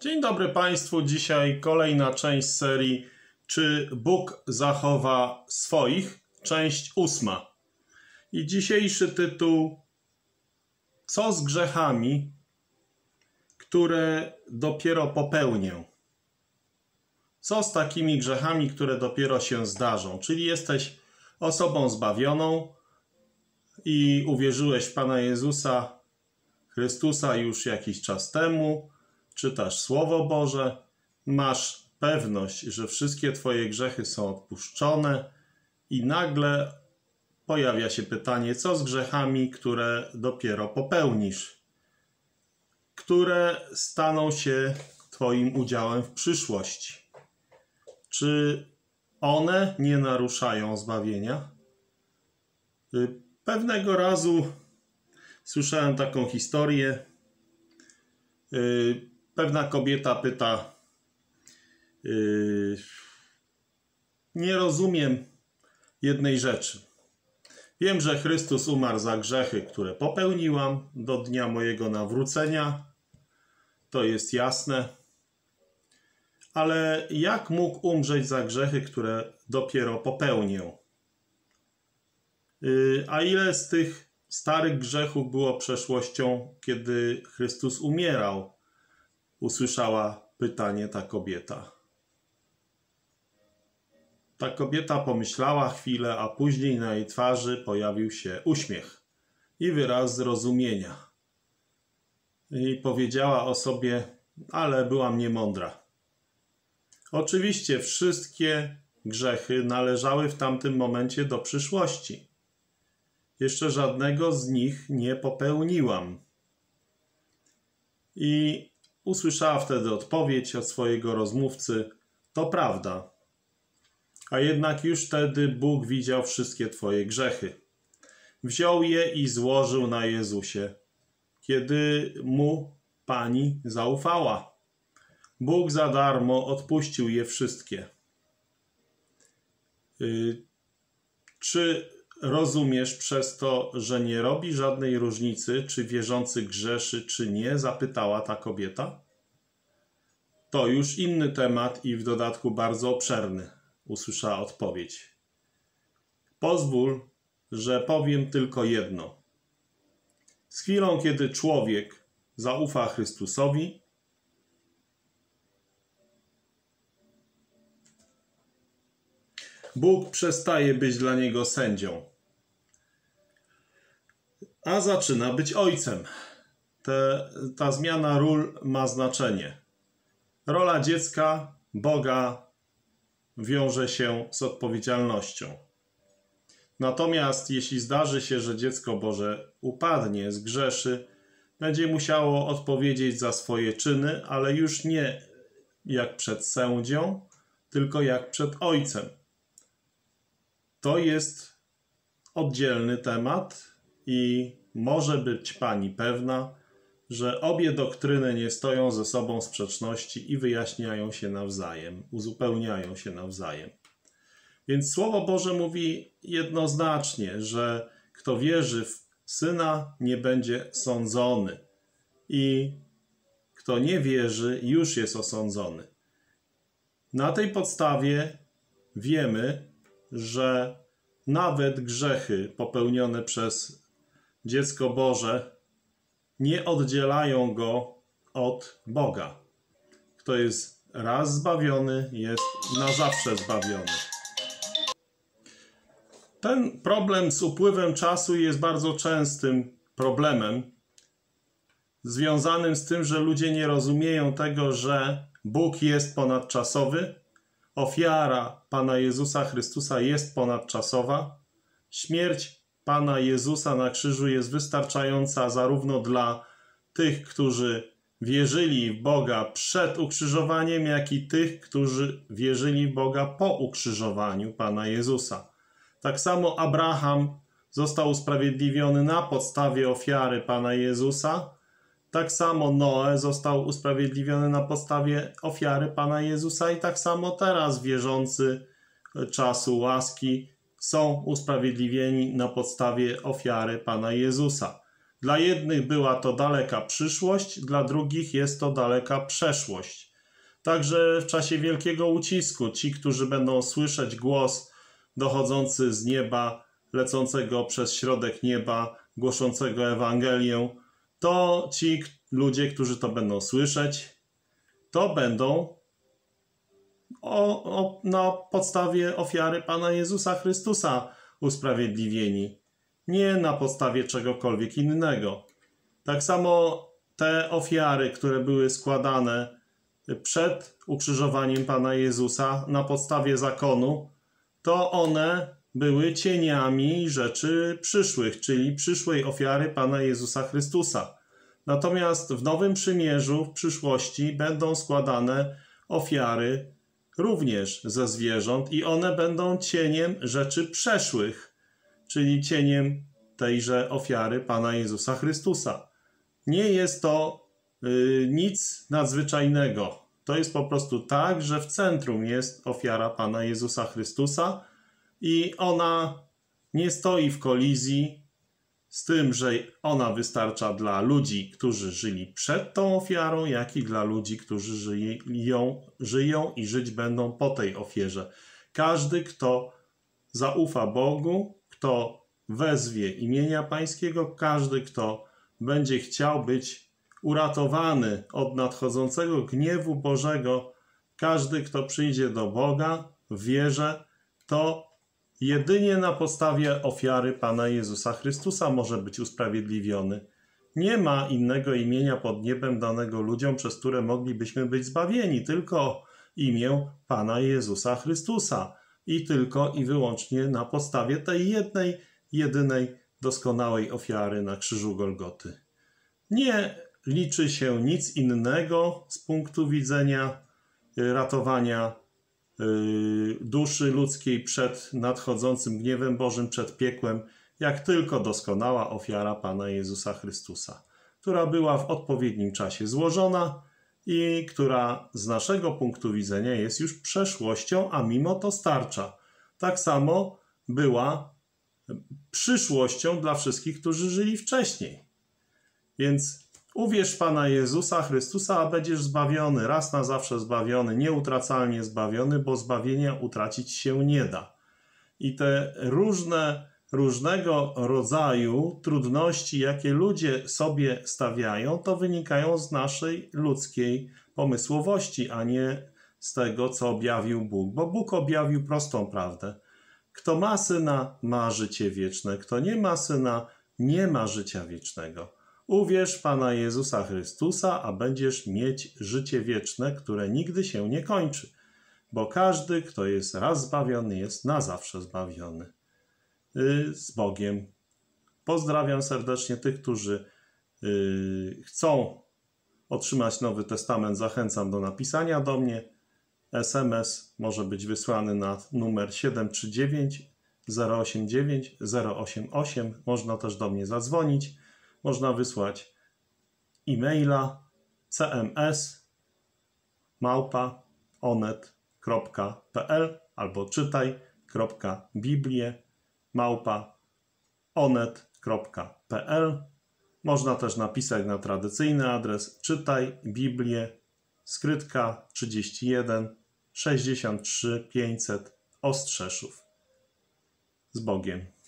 Dzień dobry Państwu, dzisiaj kolejna część serii Czy Bóg zachowa swoich? Część 8. I dzisiejszy tytuł: Co z grzechami, które dopiero popełnię? Co z takimi grzechami, które dopiero się zdarzą? Czyli jesteś osobą zbawioną i uwierzyłeś w Pana Jezusa Chrystusa już jakiś czas temu, czytasz Słowo Boże, masz pewność, że wszystkie Twoje grzechy są odpuszczone i nagle pojawia się pytanie, co z grzechami, które dopiero popełnisz, które staną się Twoim udziałem w przyszłości. Czy one nie naruszają zbawienia? Pewnego razu słyszałem taką historię. Pewna kobieta pyta: nie rozumiem jednej rzeczy. Wiem, że Chrystus umarł za grzechy, które popełniłam do dnia mojego nawrócenia. To jest jasne. Ale jak mógł umrzeć za grzechy, które dopiero popełnił? A ile z tych starych grzechów było przeszłością, kiedy Chrystus umierał? Usłyszała pytanie ta kobieta. Ta kobieta pomyślała chwilę, a później na jej twarzy pojawił się uśmiech i wyraz zrozumienia. I powiedziała o sobie: ale byłam niemądra. Oczywiście wszystkie grzechy należały w tamtym momencie do przyszłości. Jeszcze żadnego z nich nie popełniłam. I usłyszała wtedy odpowiedź od swojego rozmówcy: to prawda. A jednak już wtedy Bóg widział wszystkie Twoje grzechy. Wziął je i złożył na Jezusie, kiedy Mu Pani zaufała. Bóg za darmo odpuścił je wszystkie. Czy rozumiesz przez to, że nie robi żadnej różnicy, czy wierzący grzeszy, czy nie? Zapytała ta kobieta. To już inny temat i w dodatku bardzo obszerny, usłyszała odpowiedź. Pozwól, że powiem tylko jedno. Z chwilą, kiedy człowiek zaufa Chrystusowi, Bóg przestaje być dla niego sędzią, a zaczyna być ojcem. Ta zmiana ról ma znaczenie. Rola dziecka Boga wiąże się z odpowiedzialnością. Natomiast jeśli zdarzy się, że dziecko Boże upadnie, zgrzeszy, będzie musiało odpowiedzieć za swoje czyny, ale już nie jak przed sędzią, tylko jak przed ojcem. To jest oddzielny temat i może być Pani pewna, że obie doktryny nie stoją ze sobą w sprzeczności i wyjaśniają się nawzajem, uzupełniają się nawzajem. Więc Słowo Boże mówi jednoznacznie, że kto wierzy w Syna, nie będzie sądzony, i kto nie wierzy, już jest osądzony. Na tej podstawie wiemy, że nawet grzechy popełnione przez dziecko Boże nie oddzielają go od Boga. Kto jest raz zbawiony, jest na zawsze zbawiony. Ten problem z upływem czasu jest bardzo częstym problemem, związanym z tym, że ludzie nie rozumieją tego, że Bóg jest ponadczasowy, ofiara Pana Jezusa Chrystusa jest ponadczasowa. Śmierć Pana Jezusa na krzyżu jest wystarczająca zarówno dla tych, którzy wierzyli w Boga przed ukrzyżowaniem, jak i tych, którzy wierzyli w Boga po ukrzyżowaniu Pana Jezusa. Tak samo Abraham został usprawiedliwiony na podstawie ofiary Pana Jezusa. Tak samo Noe został usprawiedliwiony na podstawie ofiary Pana Jezusa i tak samo teraz wierzący czasu łaski są usprawiedliwieni na podstawie ofiary Pana Jezusa. Dla jednych była to daleka przyszłość, dla drugich jest to daleka przeszłość. Także w czasie wielkiego ucisku ci, którzy będą słyszeć głos dochodzący z nieba, lecącego przez środek nieba, głoszącego Ewangelię, to ci ludzie, którzy to będą słyszeć, to będą na podstawie ofiary Pana Jezusa Chrystusa usprawiedliwieni, nie na podstawie czegokolwiek innego. Tak samo te ofiary, które były składane przed ukrzyżowaniem Pana Jezusa na podstawie zakonu, to one były cieniami rzeczy przyszłych, czyli przyszłej ofiary Pana Jezusa Chrystusa. Natomiast w Nowym Przymierzu w przyszłości będą składane ofiary również ze zwierząt i one będą cieniem rzeczy przeszłych, czyli cieniem tejże ofiary Pana Jezusa Chrystusa. Nie jest to nic nadzwyczajnego. To jest po prostu tak, że w centrum jest ofiara Pana Jezusa Chrystusa i ona nie stoi w kolizji z tym, że ona wystarcza dla ludzi, którzy żyli przed tą ofiarą, jak i dla ludzi, którzy żyją i żyć będą po tej ofierze. Każdy, kto zaufa Bogu, kto wezwie imienia Pańskiego, każdy, kto będzie chciał być uratowany od nadchodzącego gniewu Bożego, każdy, kto przyjdzie do Boga w wierze, to jedynie na podstawie ofiary Pana Jezusa Chrystusa może być usprawiedliwiony. Nie ma innego imienia pod niebem danego ludziom, przez które moglibyśmy być zbawieni, tylko imię Pana Jezusa Chrystusa i tylko i wyłącznie na podstawie tej jednej, jedynej, doskonałej ofiary na krzyżu Golgoty. Nie liczy się nic innego z punktu widzenia ratowania duszy ludzkiej przed nadchodzącym gniewem Bożym, przed piekłem, jak tylko doskonała ofiara Pana Jezusa Chrystusa, która była w odpowiednim czasie złożona i która z naszego punktu widzenia jest już przeszłością, a mimo to starcza. Tak samo była przyszłością dla wszystkich, którzy żyli wcześniej. Więc uwierz Pana Jezusa Chrystusa, a będziesz zbawiony, raz na zawsze zbawiony, nieutracalnie zbawiony, bo zbawienia utracić się nie da. I te różnego rodzaju trudności, jakie ludzie sobie stawiają, to wynikają z naszej ludzkiej pomysłowości, a nie z tego, co objawił Bóg, bo Bóg objawił prostą prawdę. Kto ma Syna, ma życie wieczne, kto nie ma Syna, nie ma życia wiecznego. Uwierz Pana Jezusa Chrystusa, a będziesz mieć życie wieczne, które nigdy się nie kończy, bo każdy, kto jest raz zbawiony, jest na zawsze zbawiony. Z Bogiem. Pozdrawiam serdecznie tych, którzy chcą otrzymać Nowy Testament. Zachęcam do napisania do mnie. SMS może być wysłany na numer 739 089 088. Można też do mnie zadzwonić. Można wysłać e-maila cms@onet.pl albo czytaj.biblie@onet.pl. Można też napisać na tradycyjny adres Czytaj Biblię, skrytka 31 63 500 Ostrzeszów. Z Bogiem.